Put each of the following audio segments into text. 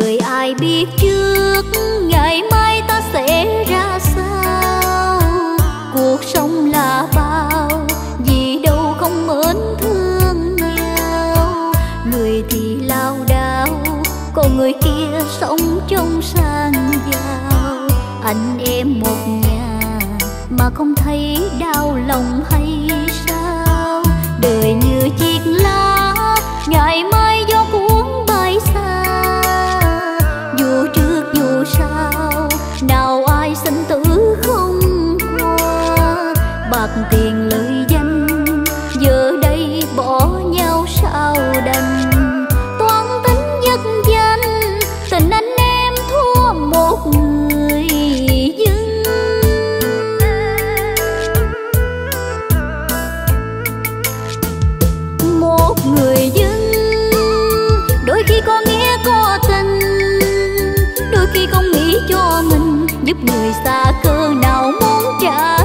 đời ai biết trước ngày mai ta sẽ ra sao. Cuộc sống là bao vì đâu không mến thương nhau. Người thì lao đao, còn người kia sống trong sang giàu. Anh em một nhà mà không thấy đau lòng hay sao. Đời như chiếc lá ngày mai tiền lợi danh giờ đây bỏ nhau sao đành. Toan tính giấc danh tình anh em thua một người dưng. Một người dưng đôi khi có nghĩa có tình, đôi khi không nghĩ cho mình, giúp người xa cơ nào muốn trả.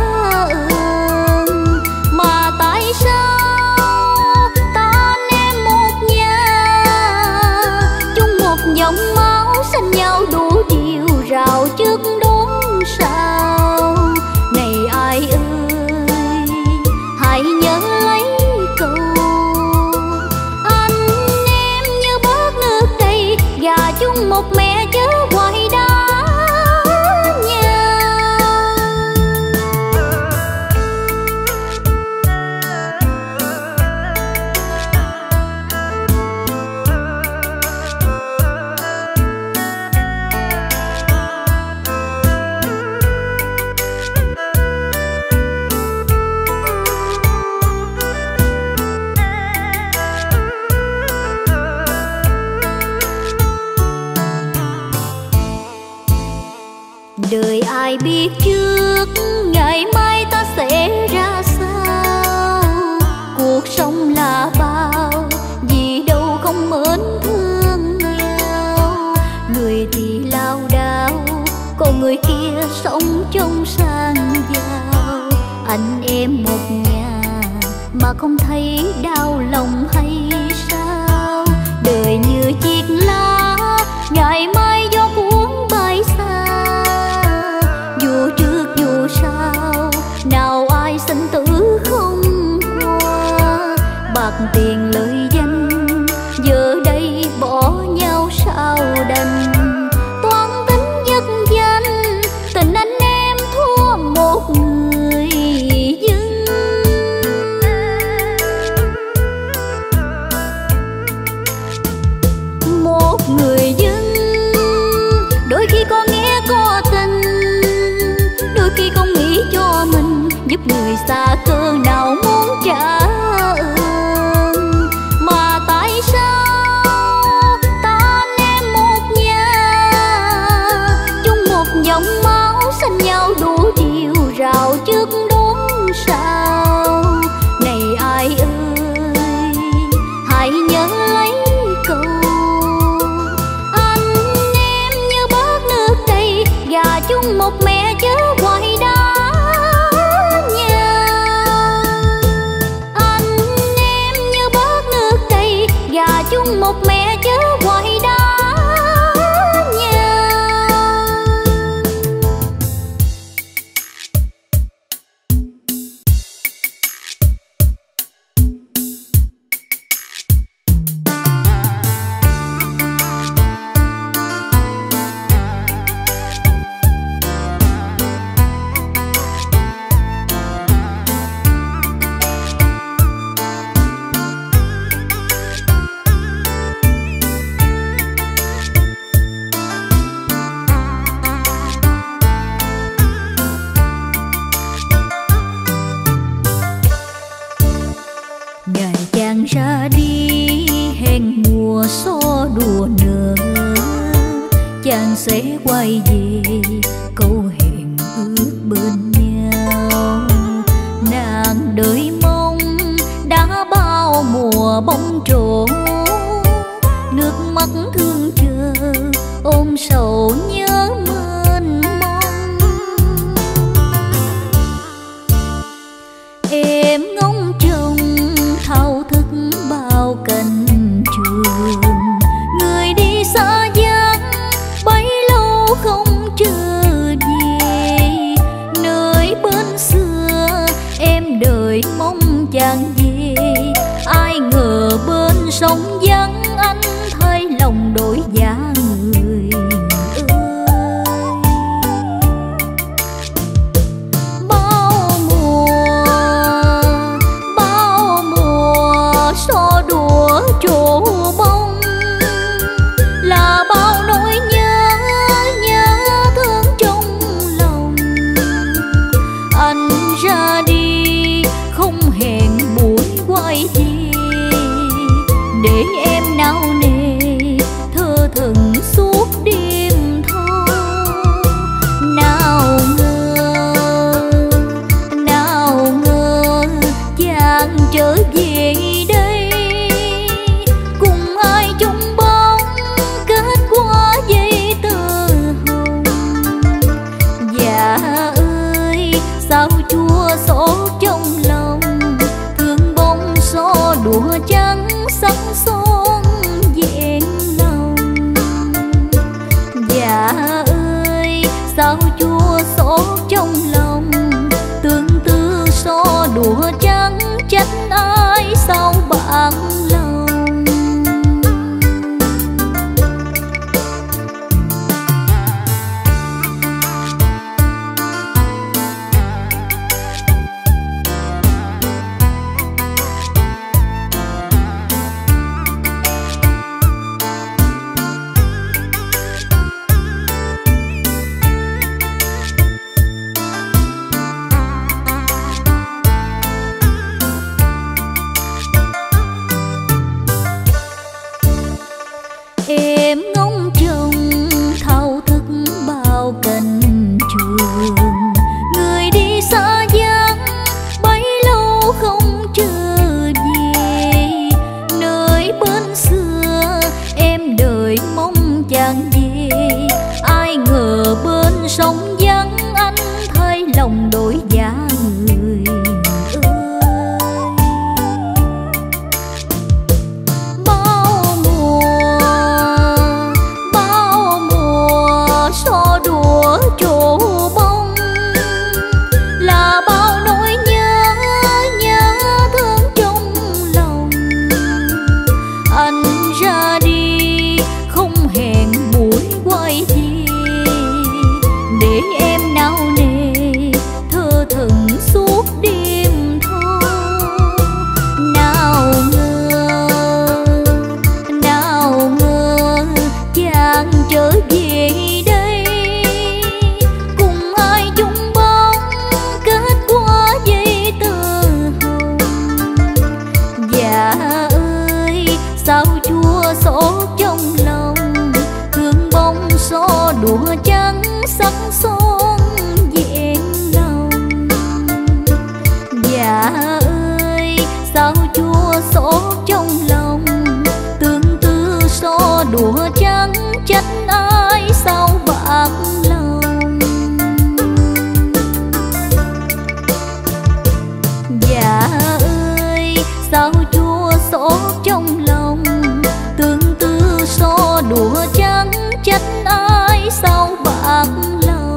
Đời ai biết trước ngày mai ta sẽ ra sao. Cuộc sống là bao vì đâu không mến thương nhau. Người thì lao đao, còn người kia sống trong sang giàu. Anh em một nhà mà không thấy đau lòng hay sao. Đời như chiếc lá ngày mai tiền lợi danh giờ đây bỏ nhau sao đành. Toan tính giấc danh tình anh em thua một người dưng. Một người dưng đôi khi có nghĩa có tình, đôi khi không nghĩ cho mình, giúp người xa cơ nào muốn trả. Sẽ quay về câu hẹn ước bên nhau. Nàng đợi mong đã bao mùa bóng trổ, nước mắt thương chờ ôm sầu nhớ mênh mông. Em ngóng trông thao thức bao cánh trường, người đi xa vắng sóng vắng anh thay lòng đổi dạ người ơi. Bao mùa so đùa chỗ bông là bao nỗi nhớ nhớ thương trong lòng. Anh ra đi không hẹn buổi quay đi, để em nao nề thơ thẩn suốt đêm thâu. Nào ngờ chàng trở về đây, cùng ai chung bóng kết qua dây tơ hồng. Dạ ơi sao chua xót trong lòng, thương bóng xó đùa trắng sắc son vẹn lòng. Dạ ơi sao chua xót trong lòng, tương tư so đùa trắng trách ai sao bạc lòng. Dạ ơi sao chua xót trong lòng, tương tư so đùa trắng trách ai sao bạc lòng.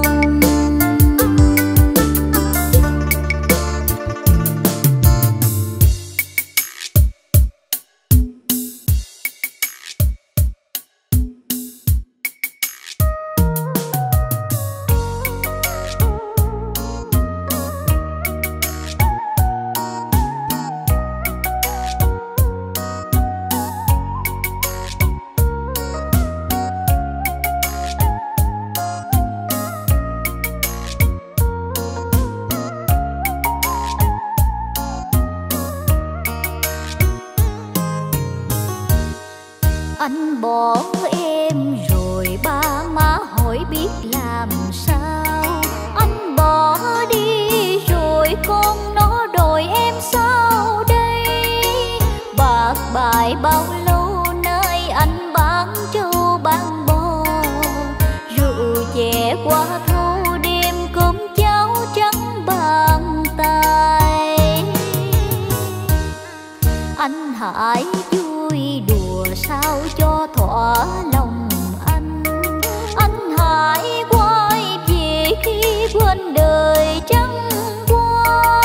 Anh bỏ em rồi ba má hỏi biết làm sao. Anh bỏ đi rồi con nó đòi em sao đây. Bạc bài bao lâu nay anh bán trâu bán bò, rượu chè qua thâu đêm cơm cháo trắng bàn tay. Anh hãy vui đùa sao cho thỏa lòng anh hãy quay về khi quên đời trăng qua.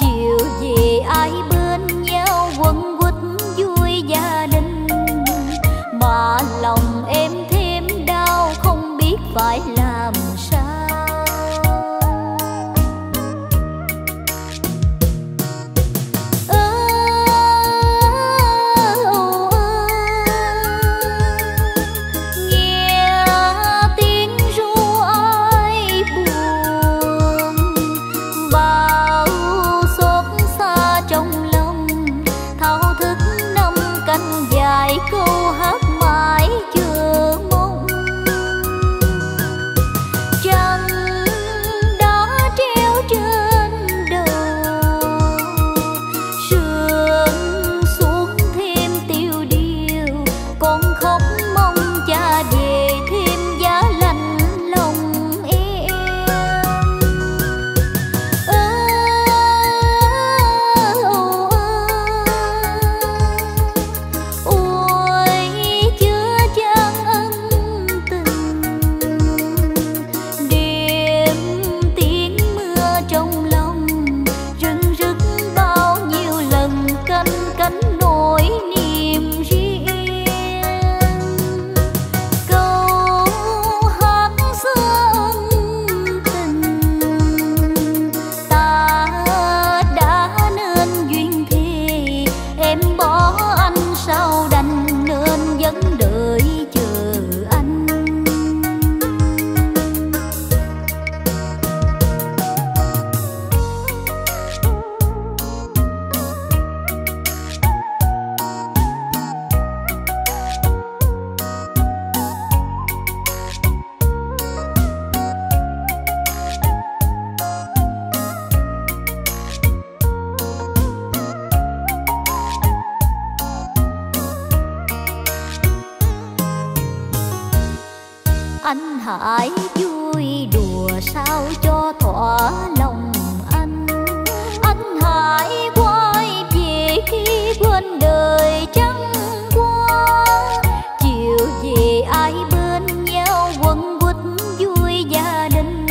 Chiều về ai bên nhau quấn quýt vui gia đình, mà lòng em thêm đau không biết phải làm sao. Anh hãy vui vui đùa sao cho thỏa lòng anh. Anh hãy quay về khi quên đời trăng qua. Chiều về ai bên nhau quấn quýt vui gia đình,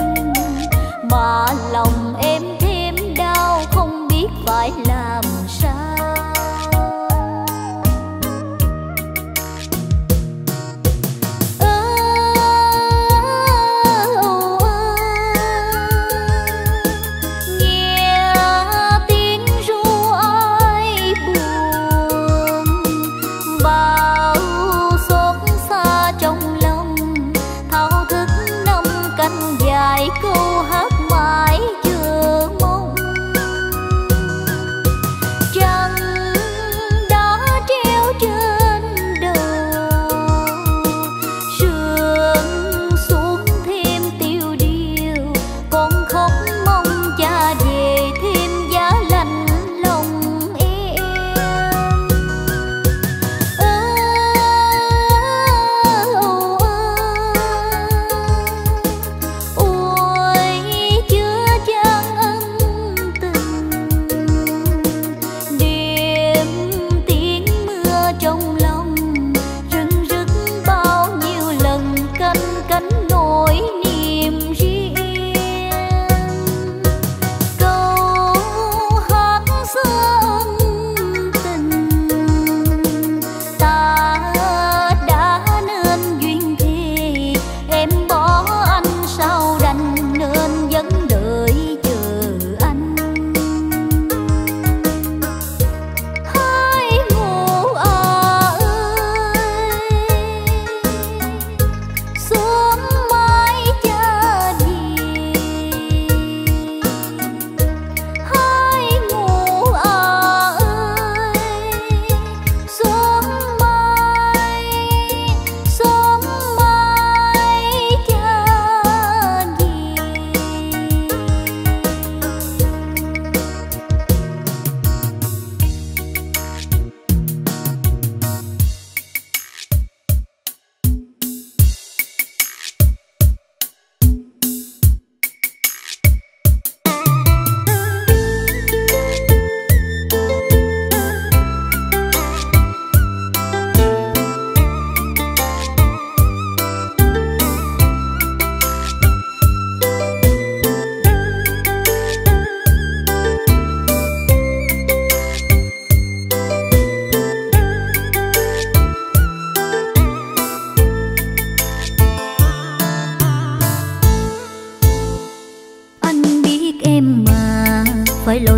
mà lòng em thêm đau không biết phải làm sao.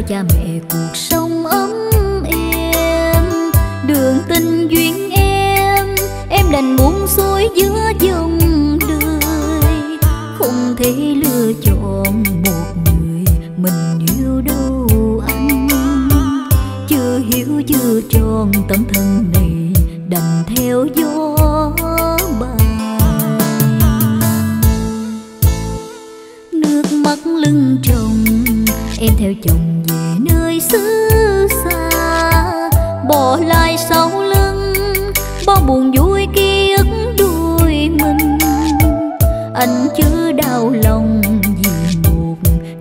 Cha mẹ cuộc sống ấm êm, đường tình duyên em đành buông xuôi giữa dòng đời. Không thể lựa chọn một người mình yêu đâu anh, chưa hiểu chưa tròn tấm thân này đành theo gió bay. Nước mắt lưng chồng em theo chồng xứ xa, bỏ lại sau lưng bao buồn vui ký ức đuôi mình. Anh chưa đau lòng vì một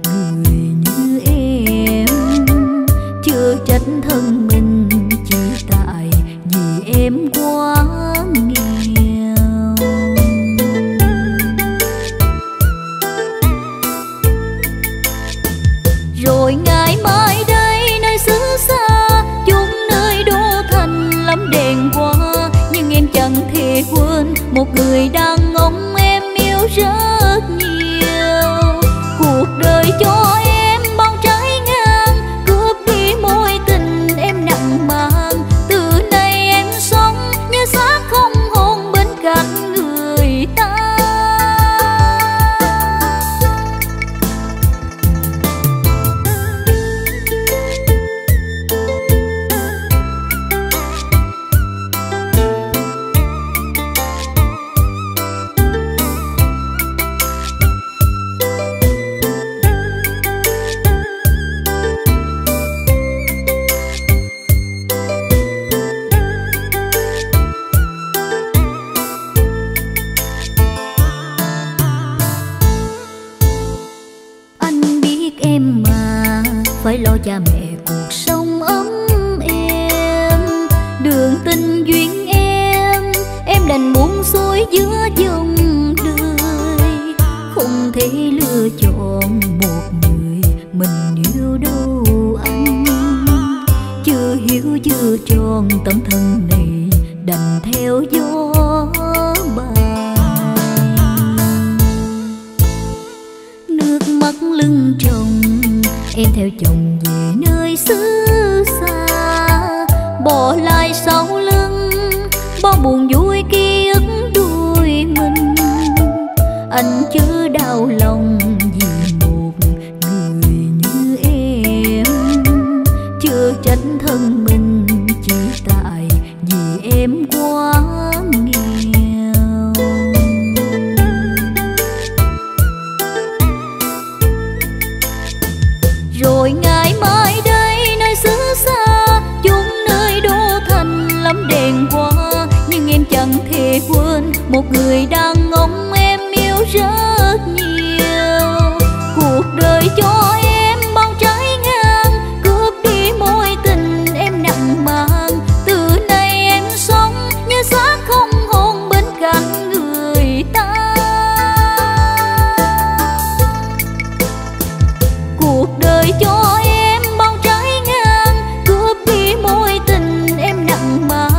người như em, chưa trách thân mình chỉ tại vì em quá nghèo. Rồi ngày mai đây quên một người đang ngóng em yêu rất nhiều. Cuộc đời cho em bao trái ngang, cướp đi mối tình em nặng mang. Từ nay em sống như xác không hồn bên cạnh người ta. phải lo cha mẹ cuộc sống ấm êm. Đường tình duyên em đành buông xuôi giữa dòng đời, không thể lựa chọn một người mình yêu đâu anh. Chưa hiểu chưa tròn tấm thân này đành theo gió bay. Nước mắt lưng tròng em theo chồng về nơi xứ xa, bỏ lại sau lưng bao buồn vui ký ức đuôi mình. Anh chớ đau lòng vì một người như em, chưa tránh thân mình chỉ tại vì em quá quên một người đàn ông em yêu rất nhiều. Cuộc đời cho em bao trái ngang, cướp đi mối tình em nặng mang. Từ nay em sống như xác không hồn bên cạnh người ta. Cuộc đời cho em bao trái ngang, cướp đi mối tình em nặng mang.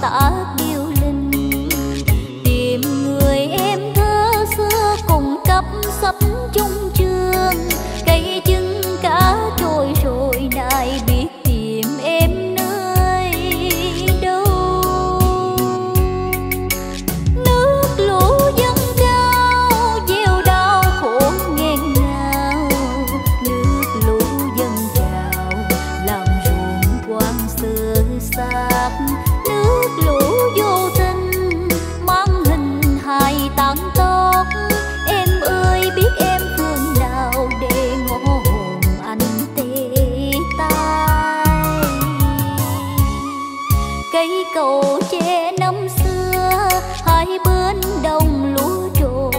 tả điêu linh, tìm người em thơ xưa cùng cấp sắp chung trường. Cây trứng cá trôi rồi lại biết tìm em nơi đâu. Nước lũ dâng cao gieo đau khổ nghẹn ngào. Nước lũ dâng cao làm ruộng quang sơ xác. Nước lũ vô tình mang hình hài tán tóc. Em ơi biết em phương nào để ngõ hồn anh tê tai. Cây cầu tre năm xưa hai bên đồng lúa trổ,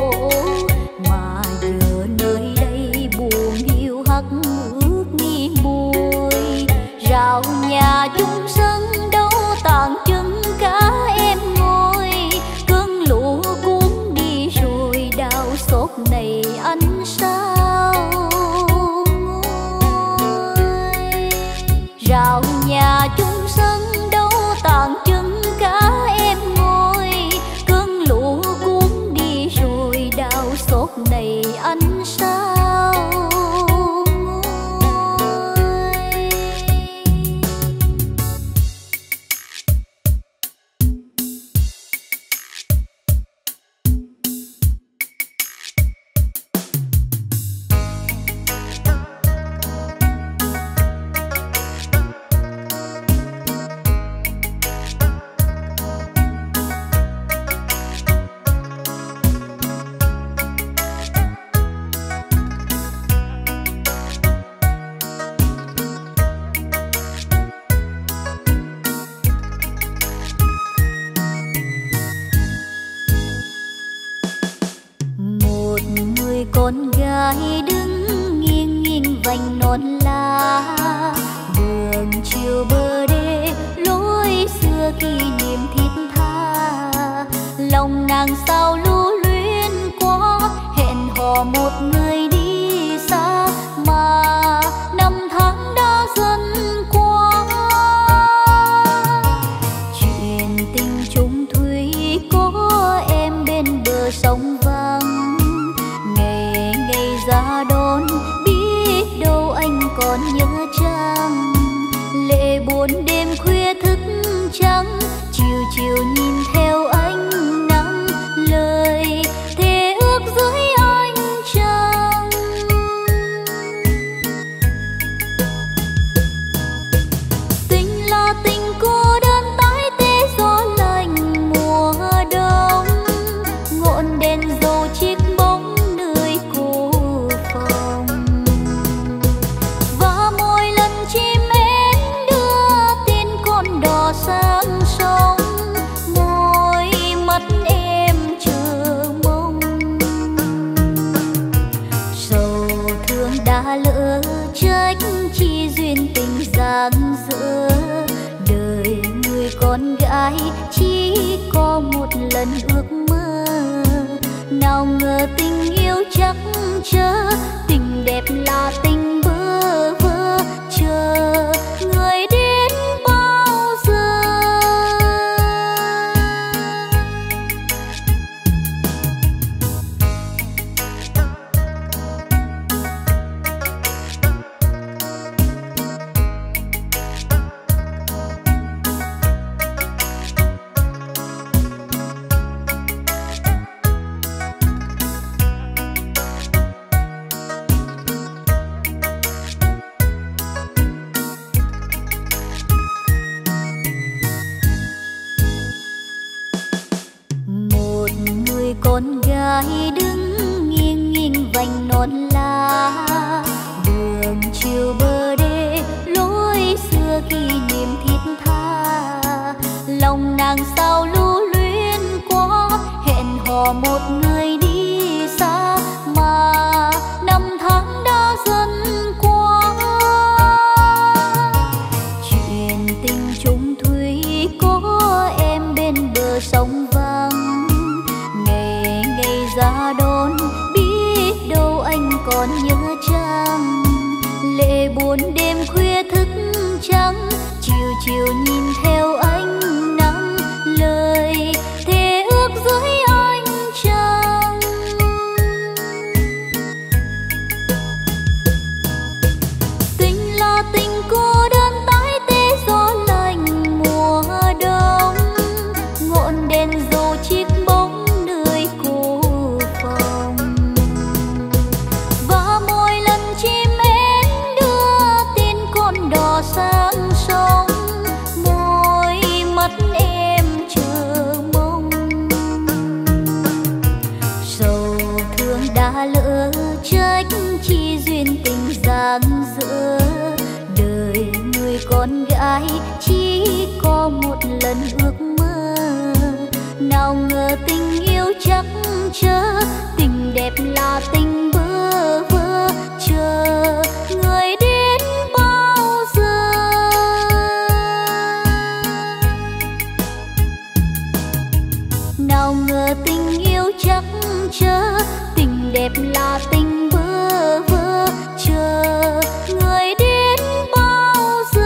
mà giờ nơi đây buồn hiu hắt ướt nghi mùi. Rào nhà chung sân đâu tàn trứng cá em ngồi. Cơn lũ cuốn đi rồi đau xót này anh sao ngồi. Rào nhà chung sân đâu tàn trứng cá em ngồi. Cơn lũ cuốn đi rồi đau xót này anh sao chiều nhìn theo ánh nắng con gái chỉ có một lần ước mơ, nào ngờ tình yêu chắc chớ, tình đẹp là tình bơ vơ, chờ người đến bao giờ. Nào ngờ tình yêu chắc chớ, tình đẹp là tình bơ vơ, chờ người đến bao giờ.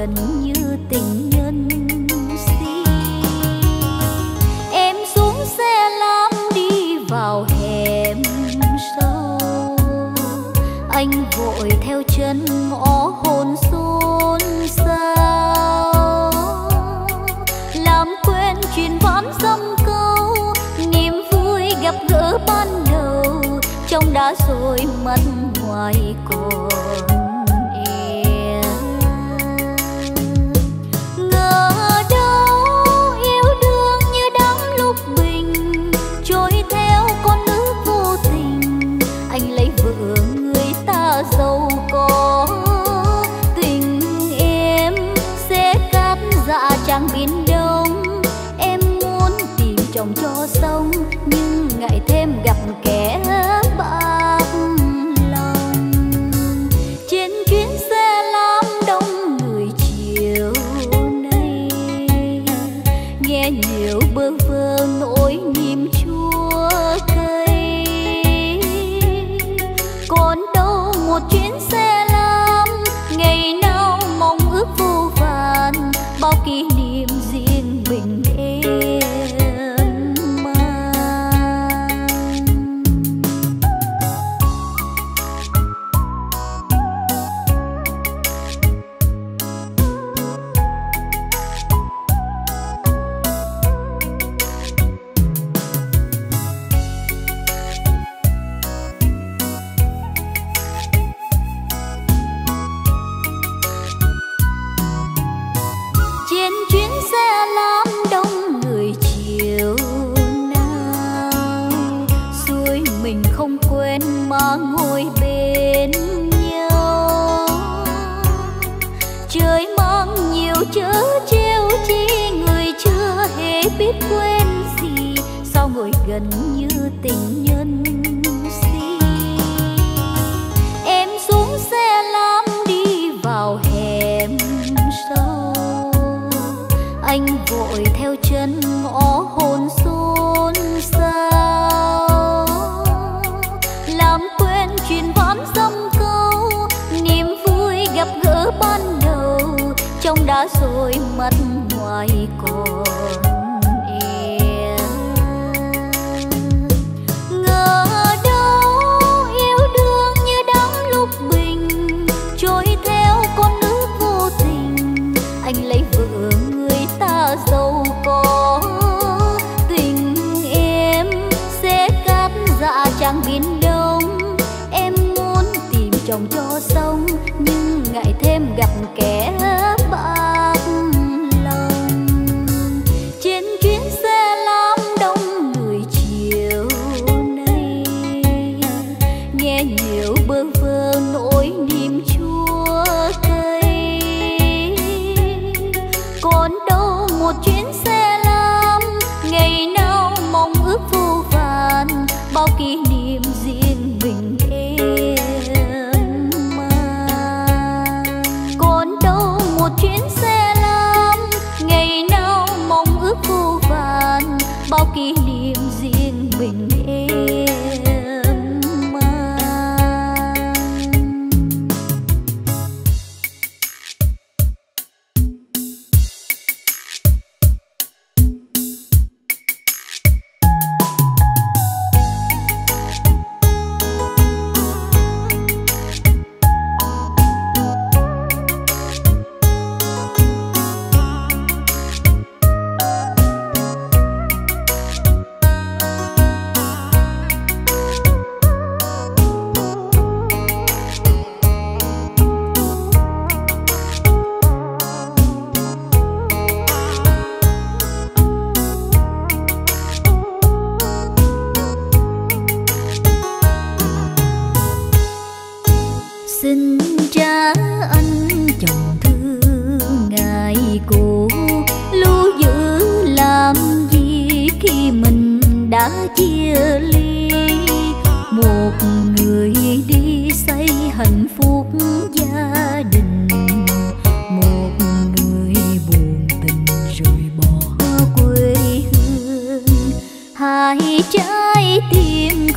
gần như tình nhân si. Em xuống xe lam đi vào hẻm sâu, anh vội theo chân ngõ hồn xôn xao, làm quên chuyện vãn dâm câu, niềm vui gặp gỡ ban đầu trong đã rồi mất ngoài cồn.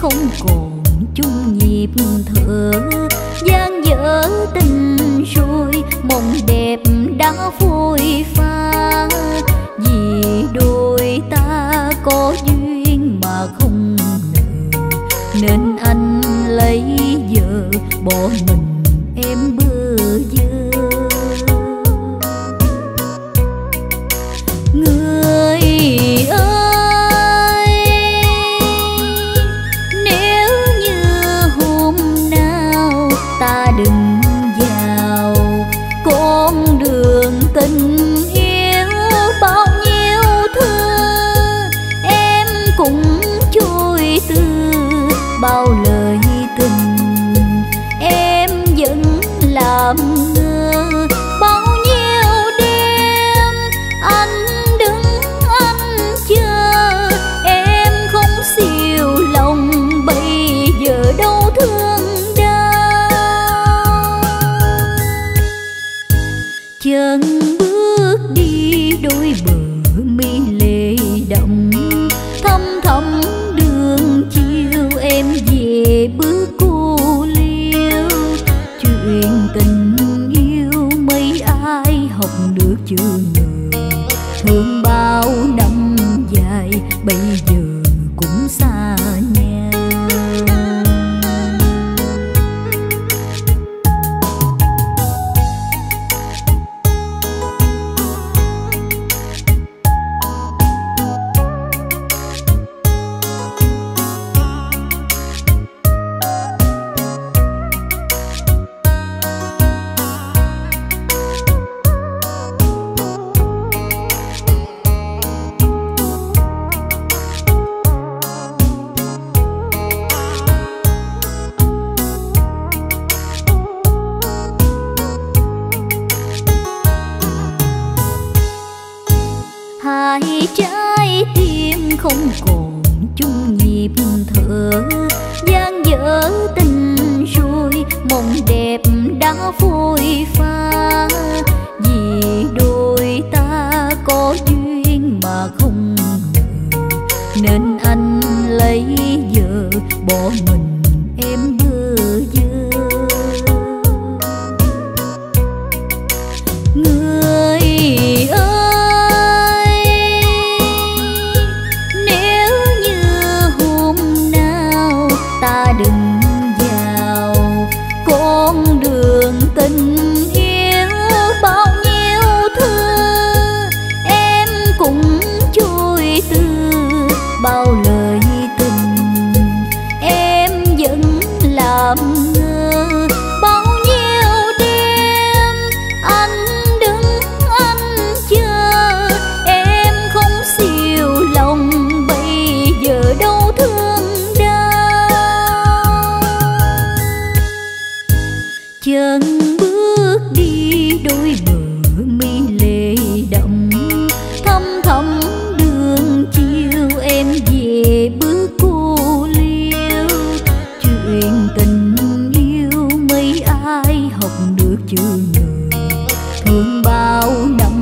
Không còn chung nhịp thở, gian dở tình sông trôi, mộng đẹp đã phôi pha. Vì đôi ta có duyên mà không nợ, nên anh lấy vợ bỏ mình em bơ vơ. Người ơi, nếu như hôm nào ta đừng vào con đường tình yêu, bao nhiêu thương em cũng trôi tư, bao lời tình em vẫn làm ngơ. Bao nhiêu đêm anh đứng anh chờ, em không siêu lòng bây giờ đâu thương đau. Chân bước đi đôi bờ mi lệ đậm, thăm thầm đường chiều em về bước cô liêu. Chuyện tình yêu mấy ai học được chưa ngờ, thương bao năm dài bây giờ cũng xa nhà. Hai trái tim không còn chung nhịp thở, dang dở tình rồi mộng đẹp đã phôi pha. Vì đôi ta có duyên mà không nợ, nên anh lấy vợ bỏ mình em bơ vơ. Người ơi, tình yêu bao nhiêu thương em cũng trôi tư, bao lời tình em vẫn làm ngơ. Bao nhiêu đêm anh đứng anh chờ, em không siêu lòng bây giờ đâu thương đau. Chân đôi bờ mi lệ đậm, thăm thầm đường chiều em về bước cô liêu. Chuyện tình yêu mấy ai học được chưa ngờ, thương bao năm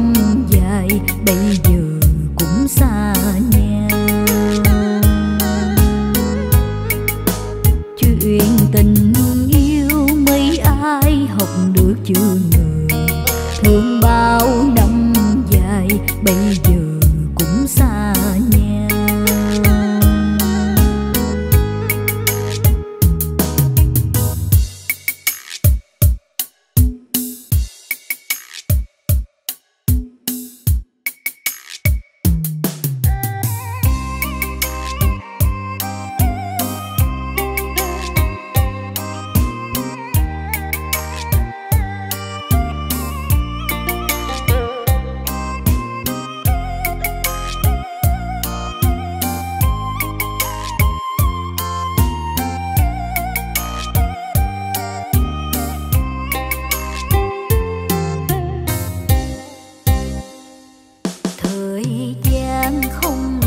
dài bây giờ cũng xa nhà. Chuyện tình yêu mấy ai học được chưa ngờ, thương bao năm dài bây giờ cũng xa nhà.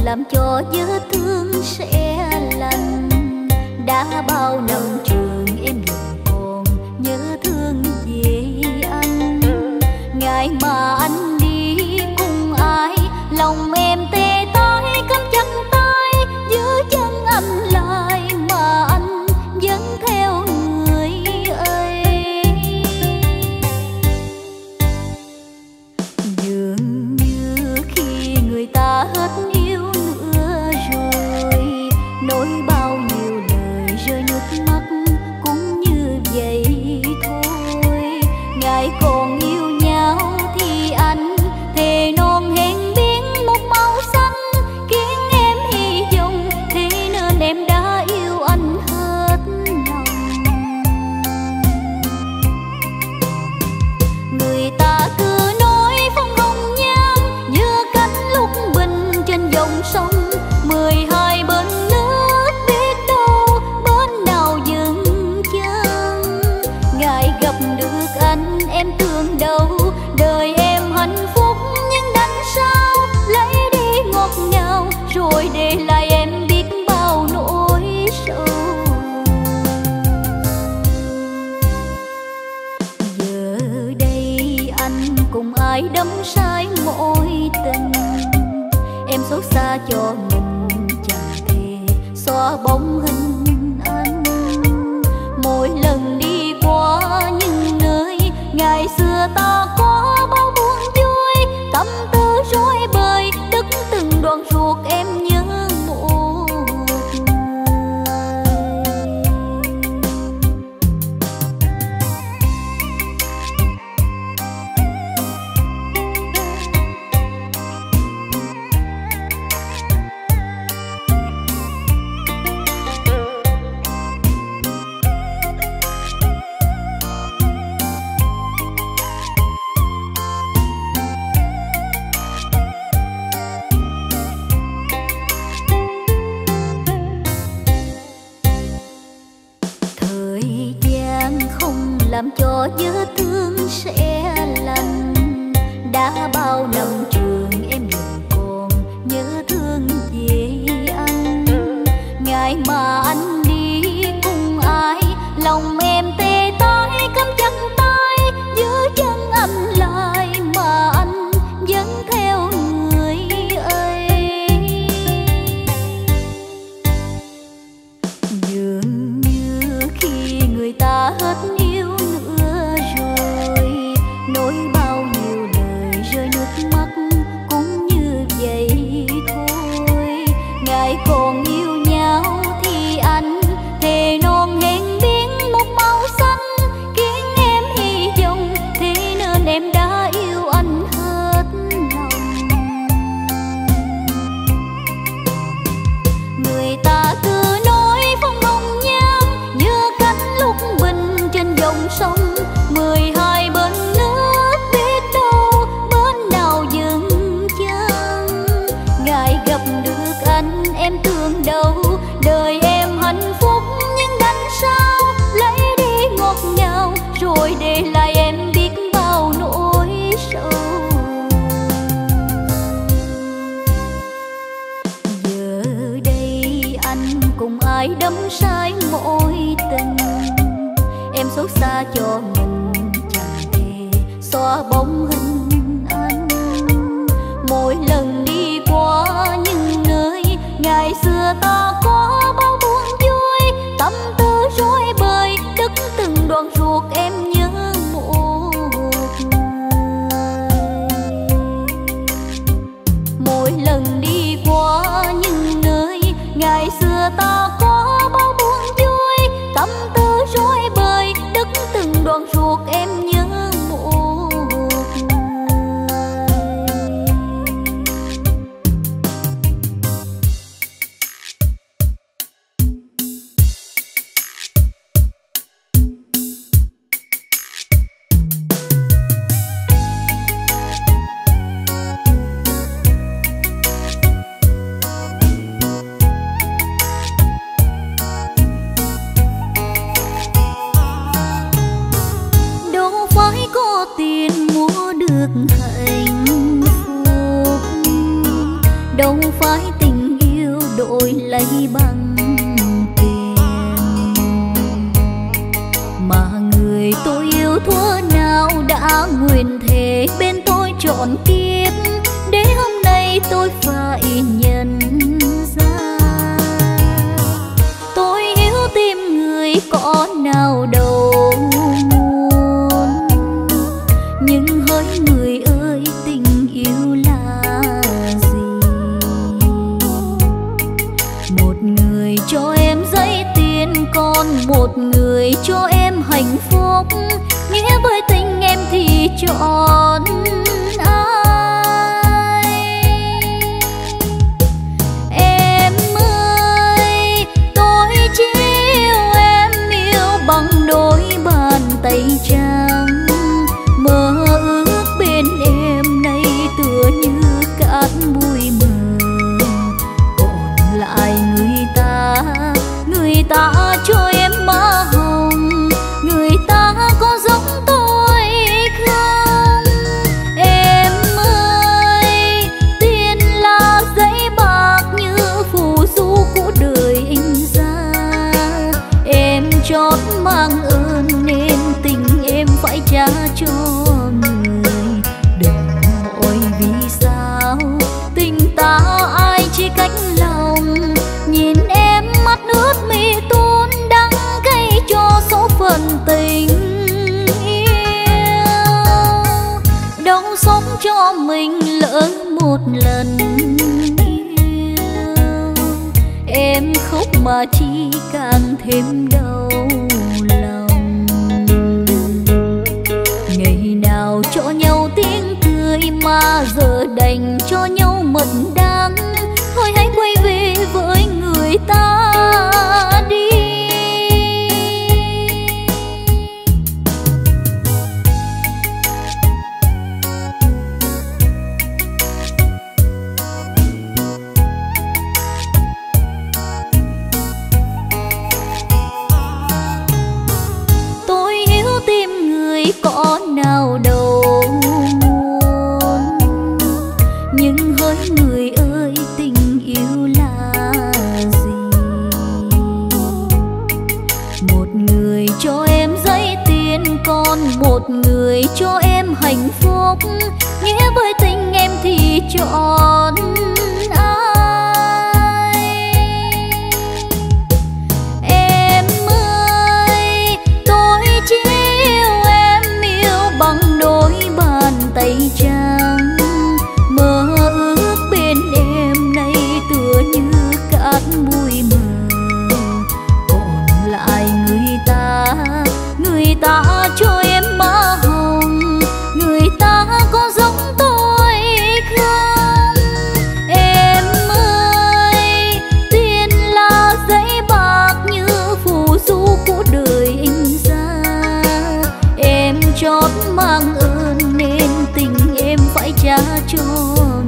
Làm cho vết thương sẽ lành, đã bao năm trường em vẫn còn nhớ thương về anh. Ngày mà anh đi cùng ai, lòng em tê tái cắm chân tay, giữ chân anh lại mà anh vẫn theo người ấy. người ta cho em má hồng, người ta có giống tôi không? Em ơi, tiền là giấy bạc như phù du của đời anh ra. Em chót mang ơn nên tình em phải trả cho người. Đừng hỏi vì sao tình ta ai chỉ cách lòng. Nhìn em mắt nước mi tuôn đắng cay cho số phận tình yêu. Đâu sống cho mình lỡ một lần yêu, em khóc mà chỉ càng thêm đau lòng. Ngày nào cho nhau tiếng cười mà giờ đành cho nhau mật đắng. Thôi hãy quay về với người ta đi. Tôi hiểu tim người có nào đâu muốn, nhưng hỡi người ơi tình yêu là gì? Một người cho em giấy tiền, còn một người cho em hạnh phúc. Nghĩa với tình em thì chọn ai? Em ơi, tôi chỉ yêu em, yêu bằng đôi bàn tay trắng. Mơ ước bên em nay tựa như cát bụi mờ. Còn lại người ta cho em má hồng, người ta có giống tôi không? Em ơi, tiền là giấy bạc như phù du của đời anh ra. Em chót mang ơn nên tình em phải trả cho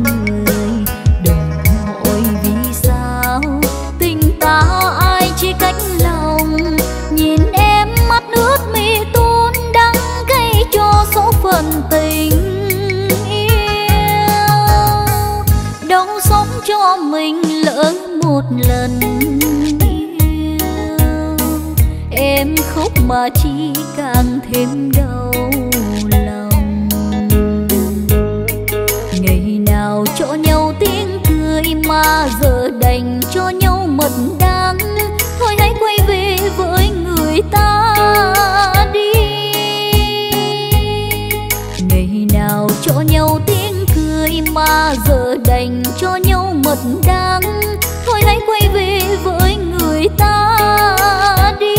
người. Đừng hỏi vì sao tình ta ai chia cách lòng. Nhìn em mắt nước mi tuôn đắng cay cho số phận tình yêu. Đâu sống cho mình lỡ một lần yêu, em khóc mà chỉ càng thêm đau lòng. Ngày nào cho nhau tiếng cười mà giờ đành cho nhau mật đắng. Thôi hãy quay về với người ta đi. Ngày nào cho nhau tiếng cười mà giờ đành cho nhau mật đắng. Thôi hãy quay về với người ta đi.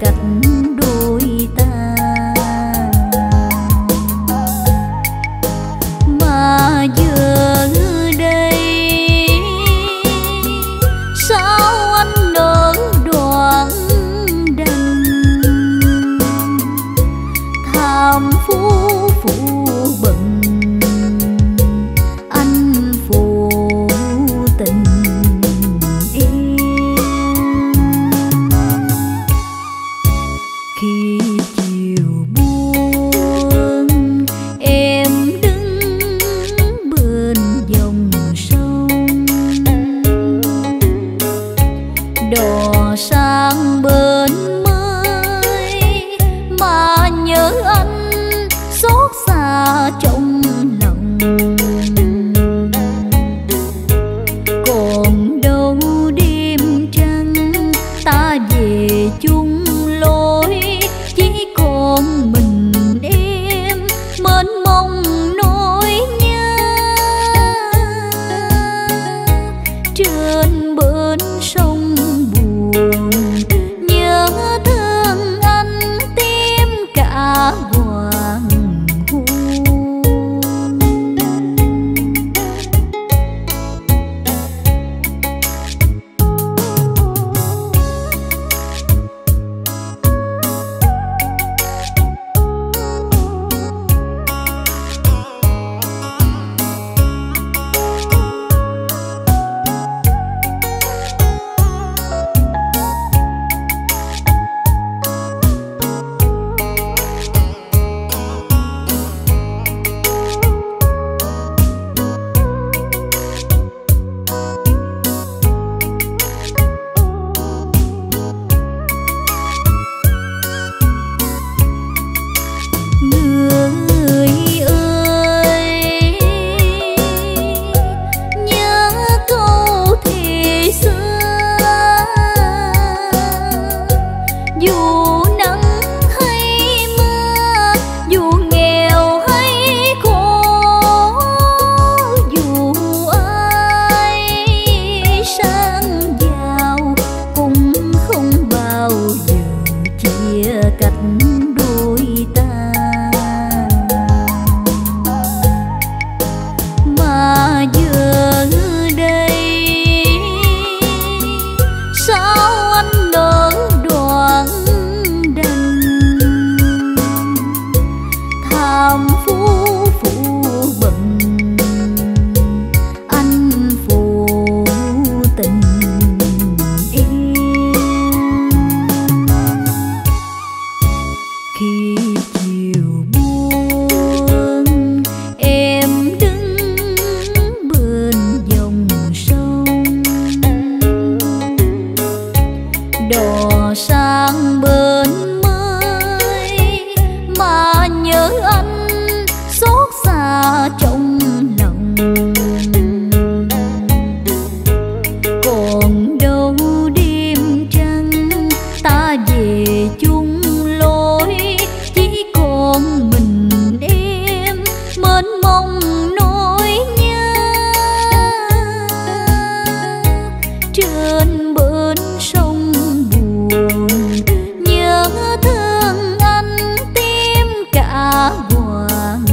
cặp đôi ta mà giờ đây sao anh nỡ đoạn đành tham phú phụ bận anh phụ tình em khi chiều buông em đứng bên dòng sông đò sang bên mới mà nhớ anh xót xa trong lòng còn đâu đêm trăng ta về chung lối chỉ còn mình em mênh mông nỗi nhớ trên bến sông buồn nhớ thương anh tim cả hoàng hôn đò sang bên mới mà nhớ anh xót xa trong lòng còn đâu đêm trăng ta về chung lối chỉ còn mình em mênh mông nỗi nhớ trên bến sông hoàng hôn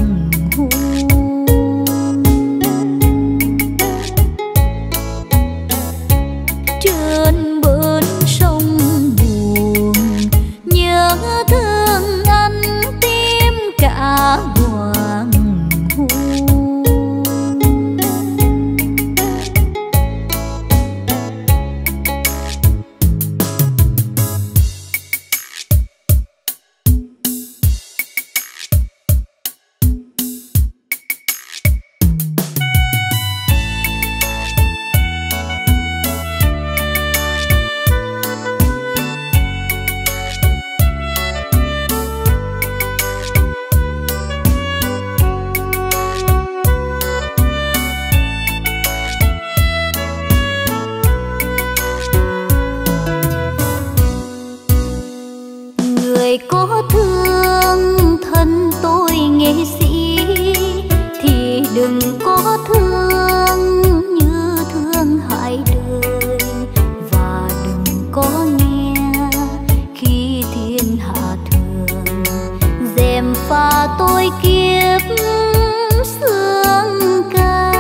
người có thương thân tôi nghệ sĩ thì đừng có thương như thương hại đời và đừng có nghe khi và tôi kiếp xương ca.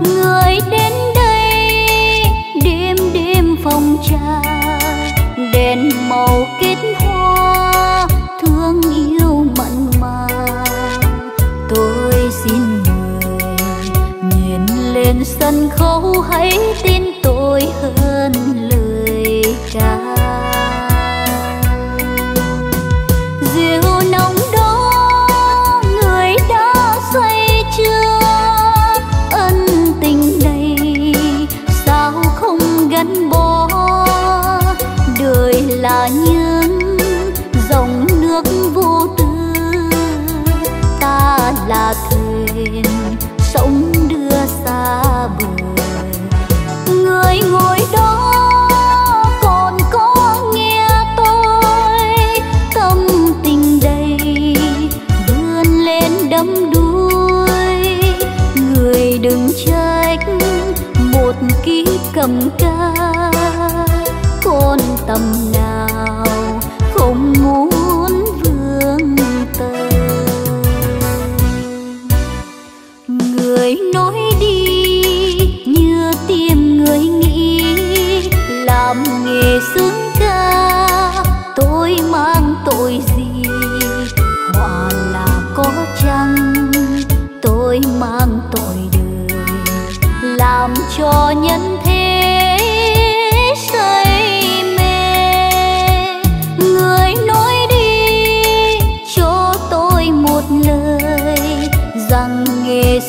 Người đến đây đêm đêm phòng trà, đèn màu kết hoa thương yêu mặn mà. Tôi xin người nhìn lên sân khấu, hãy tin tôi hơn lời ca. Những dòng nước vô tư, ta là thuyền sống đưa xa bờ. Người ngồi đó còn có nghe tôi, tâm tình đầy vươn lên đắm đuối. Người đừng trách một ký cầm ca, con tầm nào không muốn vương tơ. Người nói đi như tim người nghĩ, làm nghề sướng ca tôi mang tội gì. Họa là có chăng tôi mang tội đời, làm cho nhân thế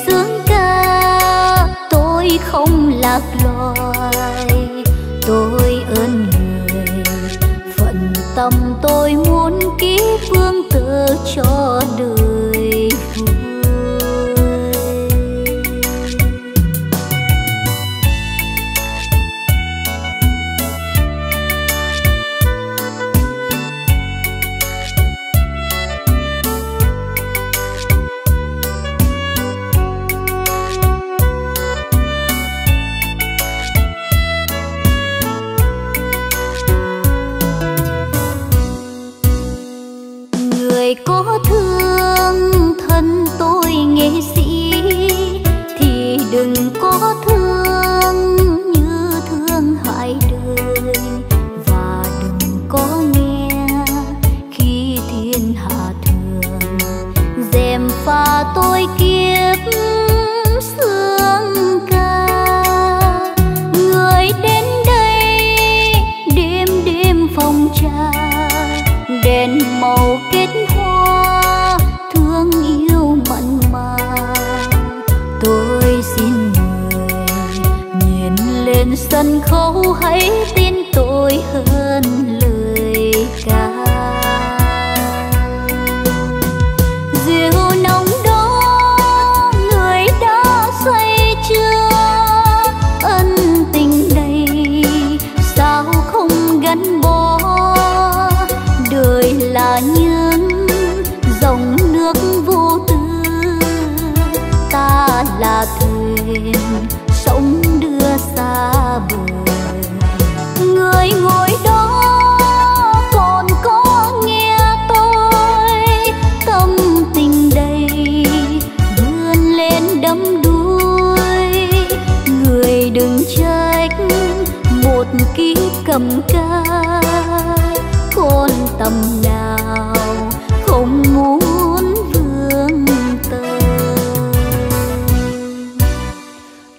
sướng ca tôi không lạc loài. Tôi ơn người phận tâm, tôi muốn ký vương tơ cho đời sân khấu, hãy tin tôi hơn lời ca. Rượu nóng đó người đã say chưa, ân tình đầy sao không gắn bó. Đời là những dòng nước vô tư, ta là thuyền sống đưa xa bờ. Người ngồi đó còn có nghe tôi, tâm tình đầy vươn lên đắm đuối. Người đừng trách một ký cầm ca, con tầm nào không muốn vương tơ.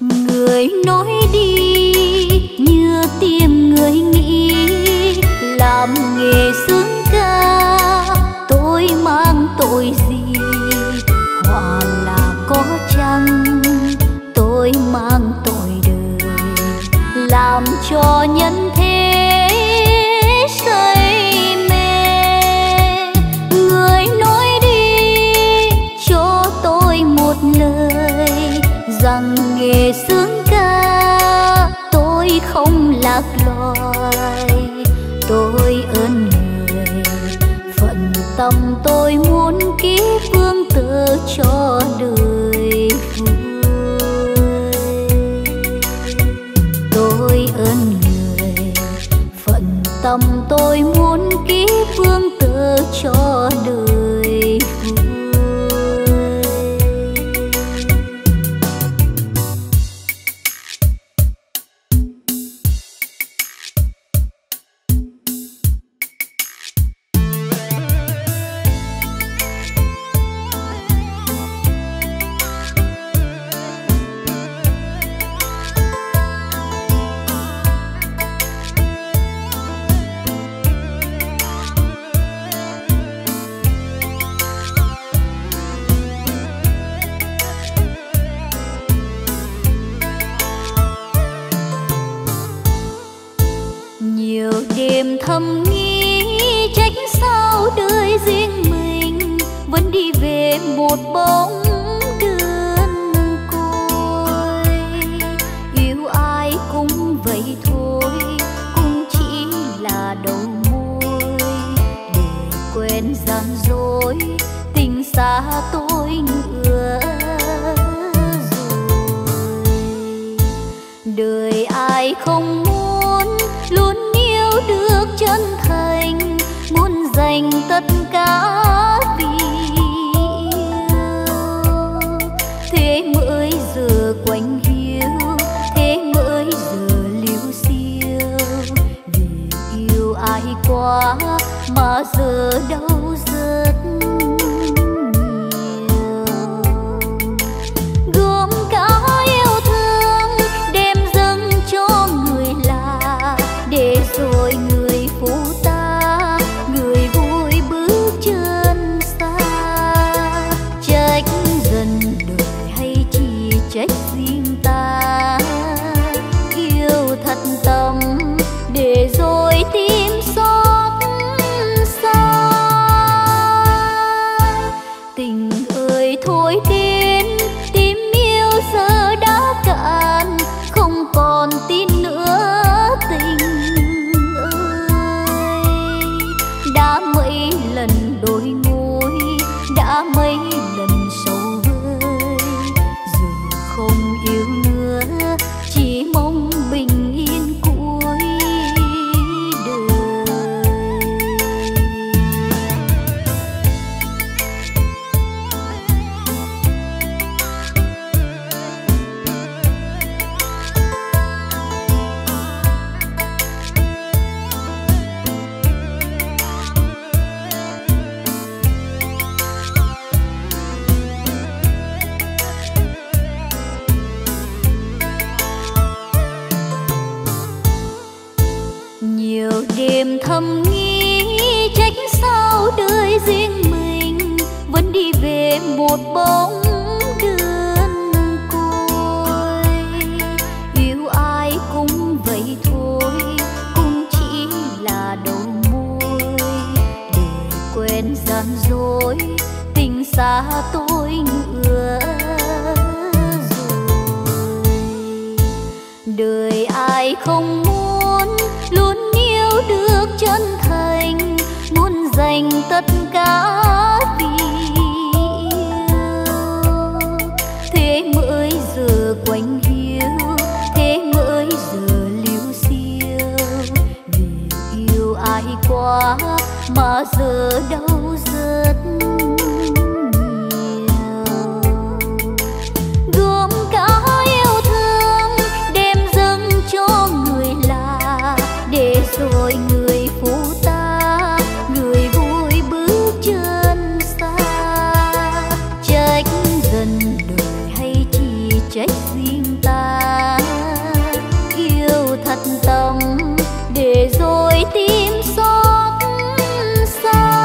Người nói đi như tim người nghĩ, làm nghề sướng ca tôi mang tội gì. Họa là có chăng tôi mang tội đời, làm cho nhân thế say mê. Người nói đi cho tôi một lời, rằng nghề sướng ca tôi không lạc loài. Tôi ơn người phận tâm, tôi muốn ký vương tơ cho đời vui. Tôi ơn người phận tâm, tôi muốn ký vương tơ cho đời. đời riêng mình vẫn đi về một bóng đơn côi. Yêu ai cũng vậy thôi, cũng chỉ là đầu môi. Đời quên gian dối, tình xa tôi nữa rồi. Đời ai không muốn luôn yêu được chân thành, muốn dành tất cả vì yêu. Thế mới giờ quanh hiu, thế mới giờ liêu xiêu. Vì yêu ai quá mà giờ đau rất nhiều. Gồm cả yêu thương đem dâng cho người lạ, để rồi người phụ ta, người vui bước chân xa. Trách dần đời hay chỉ trách riêng ta, yêu thật tâm để rồi tim xót xa. Tình ơi thôi đến, tim yêu giờ đã cạn, không còn tin nữa tình ơi. Đã mấy lần đôi môi, đã mấy lần sầu vơi, giờ không yêu nữa, chỉ mong bình yên cuối đời. Nhiều đêm thầm nghĩ trách sao đời riêng mình vẫn đi về một bóng đơn côi. Yêu ai cũng vậy thôi, cũng chỉ là đầu môi. Đời quên gian dối, tình xa tôi nữa rồi. Đời ai không muốn luôn yêu được chân thành, muốn dành tất cả vì yêu. Thế mới giờ quanh hiu, thế mới giờ liêu xiêu. Vì yêu ai quá mà giờ đau rất nhiều. Gồm cả yêu thương đem dâng cho người lạ, để rồi người phụ ta, người vui bước chân xa. Trách dần đời hay chỉ trách riêng ta, yêu thật tâm để rồi tim xót xa.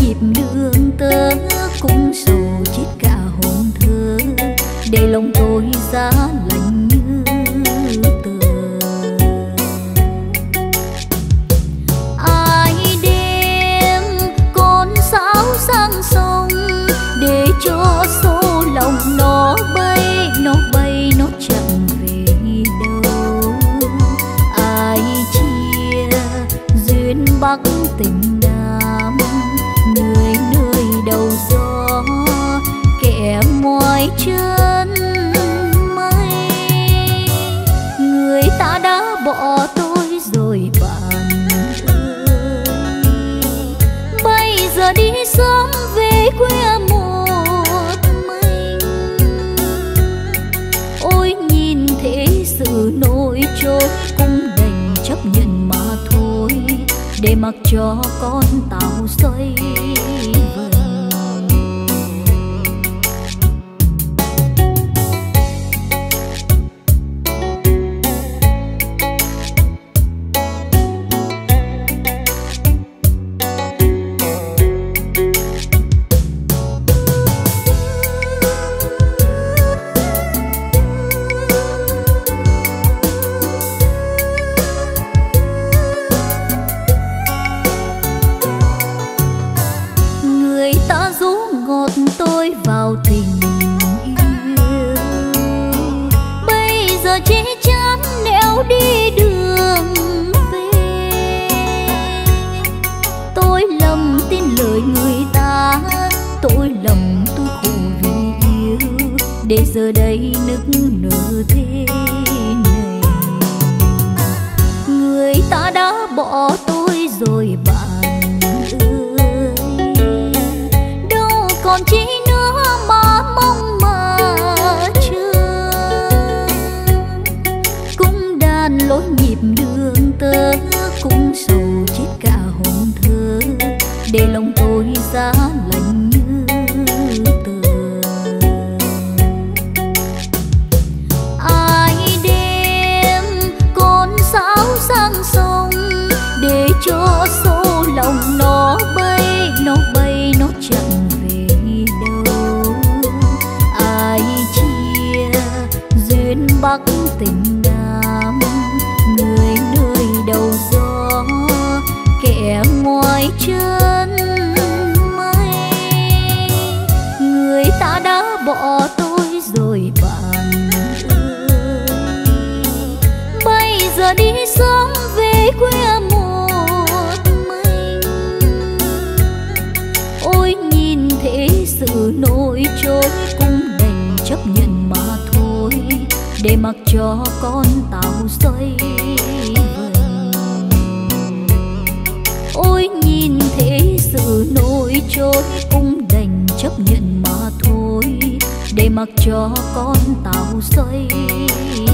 nhịp đường tơ cũng sầu chết cả hồn thơ, để lòng tôi giá lạnh như tờ. Ai đem con sáo sang sông để cho số lòng nó bay, nó bay nó chẳng về đâu. Ai chia duyên bắc tình chân mây, người ta đã bỏ tôi rồi bạn ơi, bây giờ đi sớm về quê một mình. Ôi nhìn thế sự nổi trôi cũng đành chấp nhận mà thôi, để mặc cho con tàu xoay. Để giờ đây nức nở thế này, người ta đã bỏ tôi rồi bạn ơi, đâu còn chi nữa mà mong mà chờ. Cũng đàn lối nhịp đường tơ cũng sầu chết cả hồn thơ, để lòng tôi giá lạnh như tờ. Cho số lòng nó bay nó chẳng về đâu. Ai chia duyên bắc tình nam, người nơi đầu gió kẻ ngoài chân mây, người ta đã bỏ tôi rồi bạn ơi, bây giờ đi sớm về quê một. Sự nỗi trôi cũng đành chấp nhận mà thôi, để mặc cho con tàu xoay vần. Ôi nhìn thế sự nỗi trôi cũng đành chấp nhận mà thôi, để mặc cho con tàu xoay vần.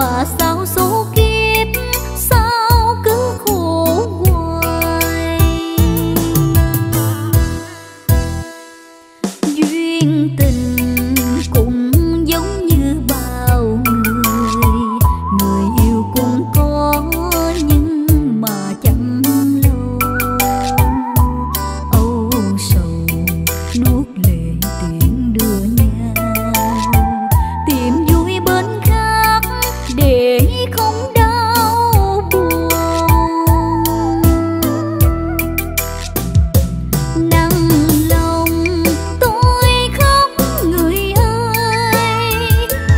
mà sao số kiếp sao cứ khổ hoài. Duyên tình cũng giống như bao người, người yêu cũng có nhưng mà chẳng lâu. Âu sầu nuốt lệ tiễn đưa nhau, tìm vui bên khác để không đau buồn. Nắng lòng tôi khóc người ơi,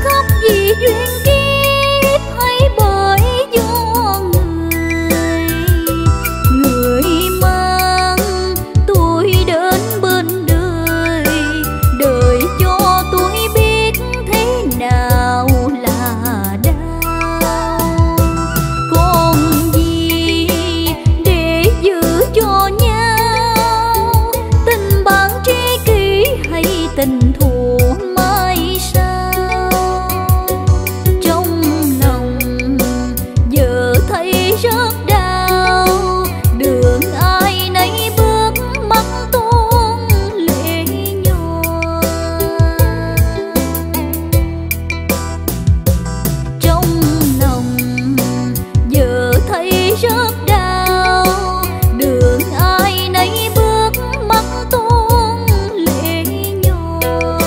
khóc vì duyên kiếp hay bởi do người. Người mang tôi đến bên đời, đời cho tôi biết thế nào là đau. Còn gì để giữ cho nhau, tình bạn tri kỷ hay tình thù mãi sao. Trong lòng giờ thấy rất đau, đường ai nấy bước mắt tuôn lệ nhòa. Trong lòng giờ thấy rất đau, đường ai nấy bước mắt tuôn lệ nhòa.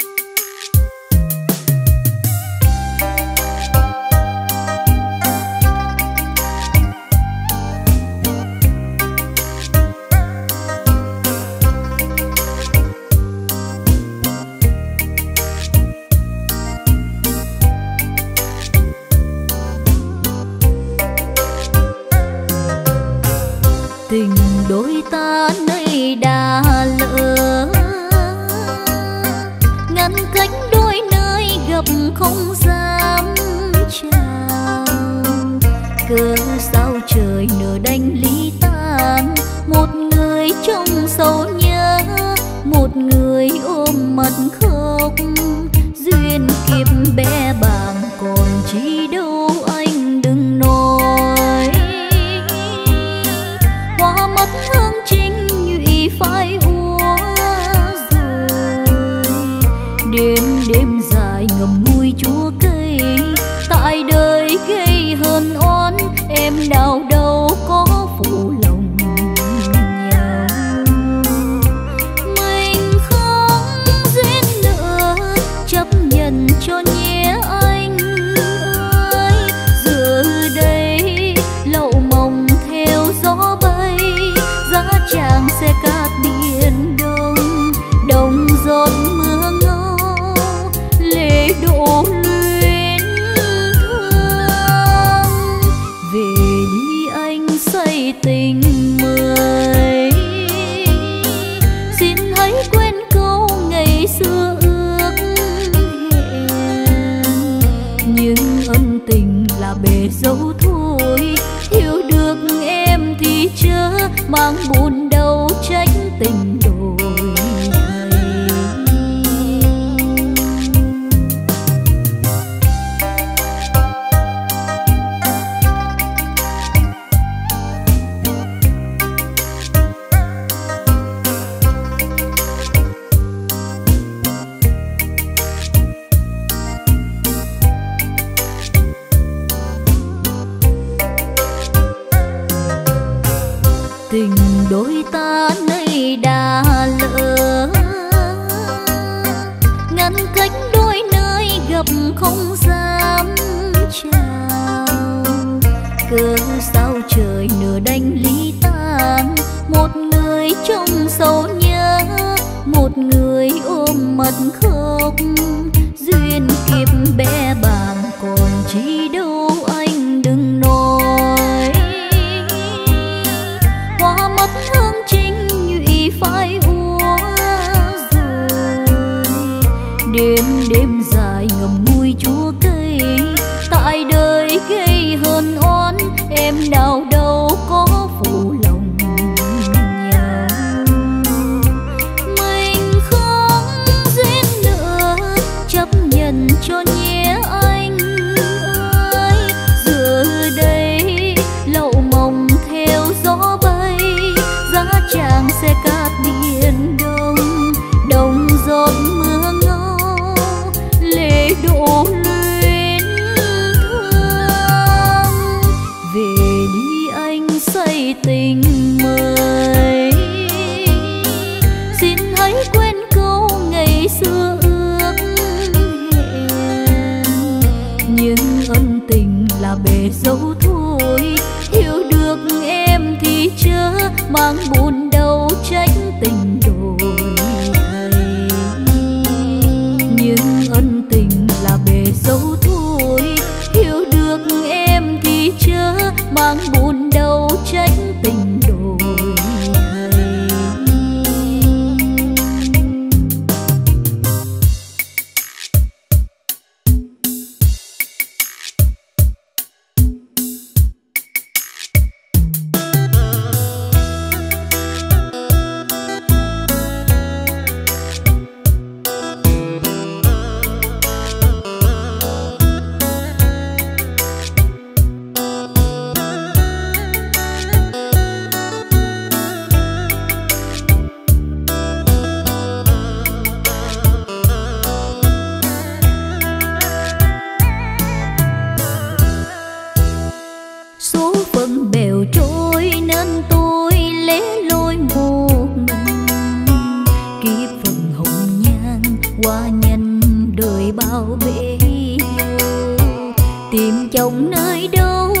Tình đôi ta nơi đã lỡ, ngăn cách đôi nơi gặp không dám chào. Cớ sao trời nỡ đánh ly tan, một người trong sầu nhớ, một người ôm mặt khóc. Duyên kiếp bé bàng còn chi đâu anh đừng nói. Hoa mắt hương chính nhụy phai úa rồi, đêm đêm dài ngầm ngùi chua cây. Tại đời gây hờn oán, em nào đâu có phụ lòng nhau. Mình không duyên nữa, chấp nhận cho nhé anh ơi. Giờ đây lậu mộng theo gió bay, giá tràng xe cát biển đông, đồng giọt mưa ngâu lệ đổ luyến thương. Về đi anh say tình mới, xin hãy quên câu ngày xưa ước hẹn. Nhưng ân tình là bể dẫu thôi, hiểu được em thì chớ mang buồn đau trách tình đổi thay. Tình đôi ta nơi đã lỡ, ngăn cách đôi nơi gặp không dám chào. Cớ sao trời nỡ đánh ly tan, một người trong sầu nhớ, một người ôm mặt khóc. Duyên kiếp bé bàng còn chi đâu anh đừng nói. Hoa mắt hương chính nhụy phai úa rồi, đêm đêm dài ngầm ngùi chua cây. Tại đời gây hờn oán, em nào tình mới. Xin hãy quên câu ngày xưa ước hẹn, nhưng ân tình là bể dấu thôi. Hiểu được em thì chớ mang buồn đau trách tình đổi thay, nhưng ân tình là bể dấu thôi. Hiểu được em thì chớ mang buồn đau trách tình đổi thay. Chồng ở đâu,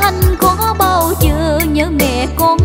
anh có bao giờ nhớ mẹ con?